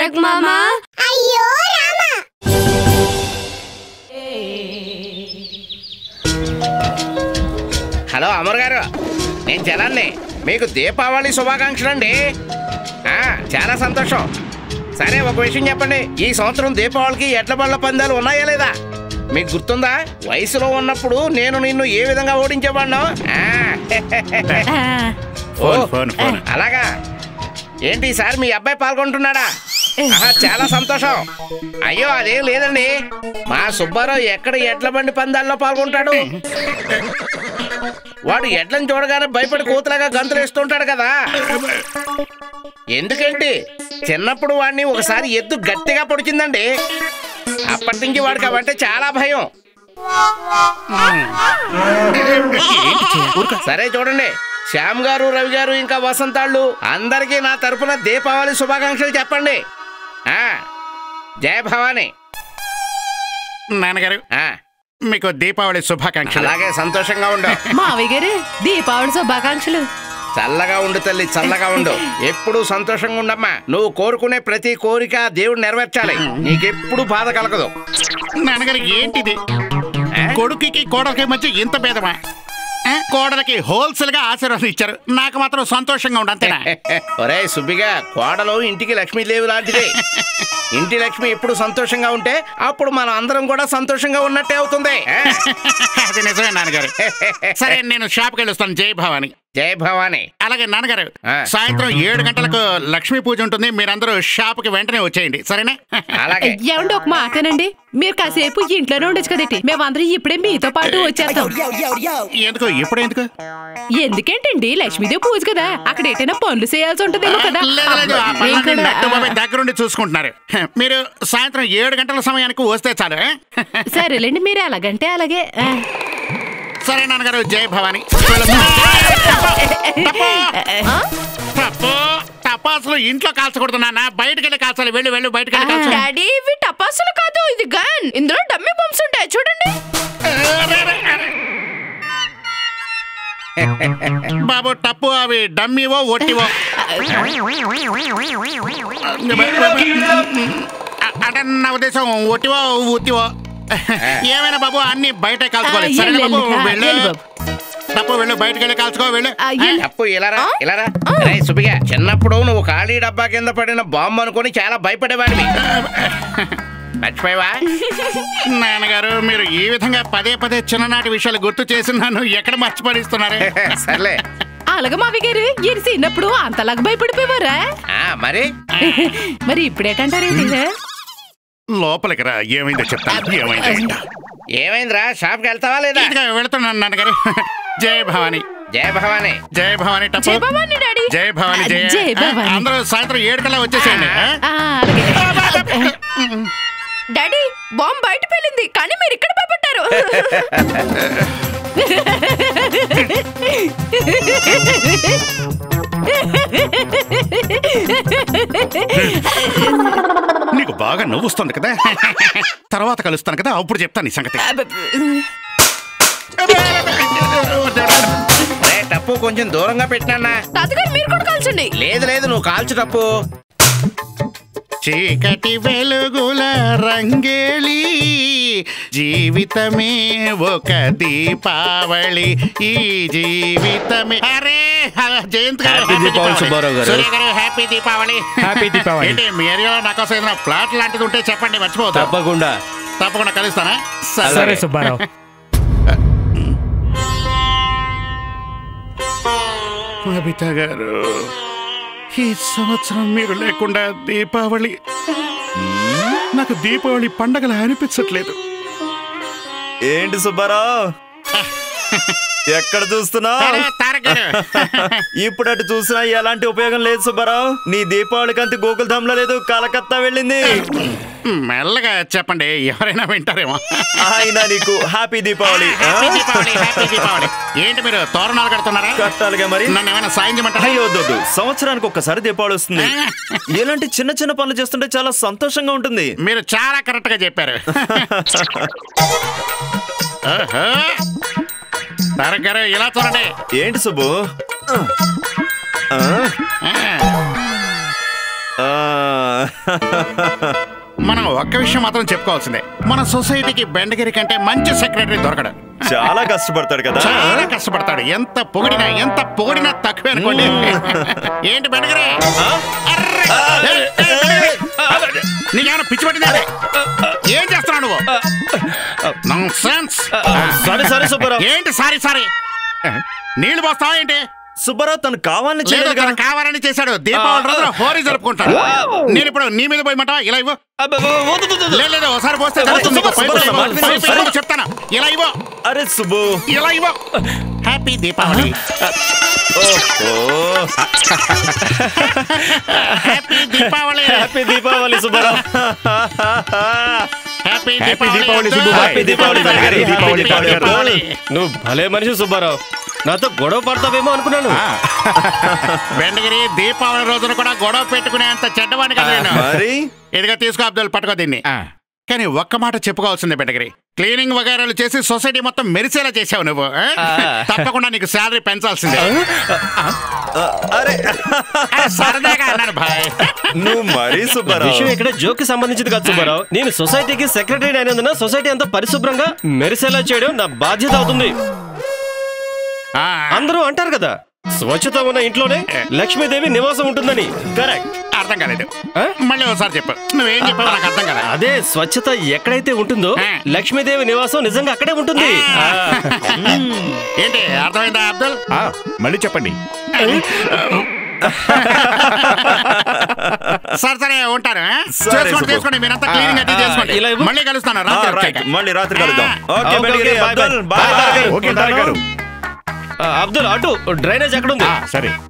తారక్ మామా అయ్యో రామా హలో అమర్ గారు నేను జలాన్ని మీకు దీపావళి శుభాకాంక్షలు అండి చాలా సంతోషం సరే ఒక విషయం చెప్పండి ఈ సంవత్సరం దీపావళికి ఎట్ల బళ్ళ పందాలు ఉన్నాయా లేదా మీకు గుర్తుందా వయసులో ఉన్నప్పుడు నేను నిన్ను ఏ విధంగా ఓడించేవాడినో అలాగా ఏంటి సార్ మీ అబ్బాయి పాల్గొంటున్నాడా చాలా సంతోషం అయ్యో అదేం లేదండి మా సుబ్బారావు ఎక్కడ ఎడ్ల బండి పందాల్లో పాల్గొంటాడు వాడు ఎడ్లను చూడగానే భయపడి కూతులాగా గంతులు వేస్తుంటాడు కదా ఎందుకంటే చిన్నప్పుడు వాడిని ఒకసారి ఎద్దు గట్టిగా పొడిచిందండి అప్పటి నుంచి వాడికి అవంటే చాలా భయం సరే చూడండి శ్యామ్ గారు రవి గారు ఇంకా వసంతాళ్ళు అందరికీ నా తరపున దీపావళి శుభాకాంక్షలు చెప్పండి జయ భవానీ నాన్నగారు మీకు దీపావళి శుభాకాంక్షలు అలాగే సంతోషంగా ఉండు మావయ్య గారు దీపావళి శుభాకాంక్షలు చల్లగా ఉండు తల్లి చల్లగా ఉండు ఎప్పుడు సంతోషంగా ఉండమ్మా నువ్వు కోరుకునే ప్రతి కోరిక దేవుడు నెరవేర్చాలి నీకెప్పుడు బాధ కలగదు నాన్నగారు ఏంటిది కొడుకుకి కోడలికి మధ్య ఇంత భేదమా కోడలకి హోల్సేల్ గా ఆశీర్వాదం ఇచ్చారు నాకు మాత్రం సంతోషంగా ఉండు అంతేనా ఒరే సుబ్బిగా కోడలు ఇంటికి లక్ష్మీదేవి లాంటిదే ఇంటి లక్ష్మి ఎప్పుడు సంతోషంగా ఉంటే అప్పుడు మనం అందరం కూడా సంతోషంగా ఉన్నట్టే అవుతుంది అది నిజమే నాన్నగారు సరే నేను షాప్కి వెళ్ళొస్తాను జై భవానీ జై భవానీ అలాగే నాన్నగారు సాయంత్రం 7 గంటలకు లక్ష్మీ పూజ ఉంటుంది మీరందరూ షాప్ కి వెంటనే వచ్చేయండి సరేనా ఏమండి ఒక మాటనండి మీరు కాసేపు ఇంట్లోనే ఉండొచ్చు కదండి మేమందరం ఇప్పుడే మీతో పాటు వచ్చేస్తాం ఎందుకు ఇప్పుడు ఎందుకు ఎందుకేంటండి లక్ష్మీదేవి పూజ కదా అక్కడ ఏదైనా పనులు చేయాల్సి ఉంటదేమో కదా దగ్గరుండి చూసుకుంటున్నారు మీరు సాయంత్రం 7 గంటల సమయానికి వస్తే చాలు సరేలేండి మీరు ఎలాగంటే అలాగే సరే నాన్నగారు జై భవానీ టపాసులు ఇంట్లో కాల్చకూడదు నాన్న బయటకి వెళ్ళి కాల్చాలి వెళ్ళి వెళ్ళి బయటకి వెళ్ళి కాల్చాలి డాడీ ఇవి టపాసులు కాదు ఇది గన్ ఇందులో డమ్మీ బాంబ్స్ ఉంటాయి చూడండి బాబు టప్పు అవి డమ్మీవో ఒట్టివో అంటే నా ఉద్దేశం ఒట్టివో ఊతివో ఏమైనా బాబు అన్ని బయట కాల్చుకోవాలి సరే బాబు వెళ్ళు తప్పు వెళ్ళు బయటకు వెళ్ళి కాల్చుకో వెళ్ళు తప్పు ఇలారా ఇలారా సుబిగా చిన్నప్పుడు నువ్వు ఖాళీ డబ్బా కింద పడిన బాంబు అనుకుని చాలా భయపడేవాడివి మర్చిపోయావా నాన్నగారు మీరు ఈ విధంగా పదే పదే చిన్ననాటి విషయాలు గుర్తు చేసి నన్ను ఎక్కడ మర్చిపడిస్తున్నారు సర్లే అలాగే మావి గారు ఈయన చిన్నప్పుడు అంతలాగా భయపడిపోయారా మరి మరి ఇప్పుడేటంటారు లోపలికి రా ఏమైందో చెప్తా ఏమైందో ఏమైందిరా షాప్కి వెళ్తావా లేదా వెళ్తున్నాను నాన్నగారు జయ భవానీ జయ భవానీ జయ భవానీ టప్పు జయ భవానీ జయ భవానీ అందరూ సాయంత్రం 7 కల్లా వచ్చేసేయండి డాడీ బాంబు బయట పేలింది కానీ మీరు ఇక్కడ భయపడ్డారు నీకు బాగా నవ్వుస్తుంది కదా తర్వాత కలుస్తాను కదా అప్పుడు చెప్తాను నీ సంగతి టప్పు కొంచెం దూరంగా పెట్టినా మీరు కూడా కాల్చండి లేదు లేదు నువ్వు కాల్చు టప్పు చీకటి వెలుగుల రంగేళి జీవితమే ఒక దీపావళి ఈ జీవితమే అరే జయంత్ గారు హ్యాపీ దీపావళి హ్యాపీ దీపావళి అంటే మీ ఏరియాలో నాకోసం ఏదైనా ప్లాట్ లాంటిది ఉంటే చెప్పండి మర్చిపోతా తప్పకుండా తప్పకుండా కలుస్తానా సరే సుబ్బారావు బబితా గారు ఈ సంవత్సరం మీరు లేకుండా దీపావళి నాకు దీపావళి పండగలా అనిపించట్లేదు ఏంటి సుబ్బారావు ఎక్కడ చూస్తున్నా ఇప్పుడు అటు చూసినా ఎలాంటి ఉపయోగం లేదు సుబ్బారావు నీ దీపావళికి అంత గోకుల్ధామ్ లో లేదు కలకత్తా వెళ్ళింది మెల్లగా చెప్పండి ఎవరైనా వింటారేమో ఆయన నీకు హ్యాపీ దీపావళి ఏంటి మీరు తోరణాలు కడుతున్నారా కట్టాలిగా మరి నన్ను ఏమైనా సాయం చేయమంటారా వద్దు సంవత్సరానికి ఒక్కసారి దీపావళి వస్తుంది ఇలాంటి చిన్న చిన్న పనులు చేస్తుంటే చాలా సంతోషంగా ఉంటుంది మీరు చాలా కరెక్ట్ గా చెప్పారు తారక్ గారు ఇలా చూడండి ఏంటి సుబ్బు మనం ఒక్క విషయం మాత్రం చెప్పుకోవాల్సిందే, మన సొసైటీకి బెండగిరి కంటే మంచి సెక్రటరీ దొరకడు. చాలా కష్టపడతాడు కదా, చాలా కష్టపడతాడు. ఎంత పొగిడినా తక్కువే అనుకోండి. ఏంటి బెండగిరి, నీకేమైనా పిచ్చి పట్టిందే? ఏం చేస్తున్నావు నువ్వు? ఏంటి సారీ నీళ్లు పోస్తావా ఏంటి? సుబ్బారావు తను కావాలని చేశాడు. దీపావళి రోజున హోరీ జరుపుకుంటాడు. నేను ఇప్పుడు నీ మీద పోయమంటా? ఇలా ఇవ్వు. లేదు, ఒకసారి పోస్తే చెప్తాను. ఇలా ఇవ్వు. అరే సుబ్బు, ఇలా ఇవ్వు. హ్యాపీ దీపావళి. నువ్వు భలే మనిషి సుబ్బారావు, నాతో గొడవ పడతావేమో అనుకున్నాను. బెండగిరి దీపావళి రోజున కూడా గొడవ పెట్టుకునేంత చెడ్డవాడి కదా నేను. ఇదిగా తీసుకో అబ్దుల్, పట్టుకో దీన్ని. కానీ ఒక్క మాట చెప్పుకోవాల్సిందే బెండగిరి, క్లీనింగ్ వగైరాలు చేసి సొసైటీ మొత్తం మెరిసేలా చేసావు నువ్వు. తప్పకుండా నీకు శాలరీ పెంచాల్సిందే. సరదాగా అన్నాను భాయ్. నువ్వు మరీ సుబ్బారావు, విషయం ఇక్కడ జోక్కి సంబంధించింది కాదు సుబ్బారావు. నేను సొసైటీకి సెక్రటరీ అయినందున సొసైటీ అంతా పరిశుభ్రంగా మెరిసేలా చేయడం నా బాధ్యత అవుతుంది. అందరూ అంటారు కదా, స్వచ్ఛత ఉన్న ఇంట్లోనే లక్ష్మీదేవి నివాసం ఉంటుందని. కరెక్ట్, అర్థం కాలేదు. మళ్ళీ ఒకసారి చెప్పు. నువ్వేం చెప్పావు నాకు అర్థం కాలేదు. అదే, స్వచ్ఛత ఎక్కడైతే ఉంటుందో లక్ష్మీదేవి నివాసం నిజంగా అక్కడే ఉంటుంది. ఏంటి అర్థమైందా అబ్దుల్? మళ్ళీ చెప్పండి. సరే ఉంటారు. మళ్ళీ కలుస్తాను. మళ్ళీ రాత్రి కలుద్దాం. అబ్దుల్, అటు డ్రైనేజ్ ఎక్కడ ఉంది? సరే.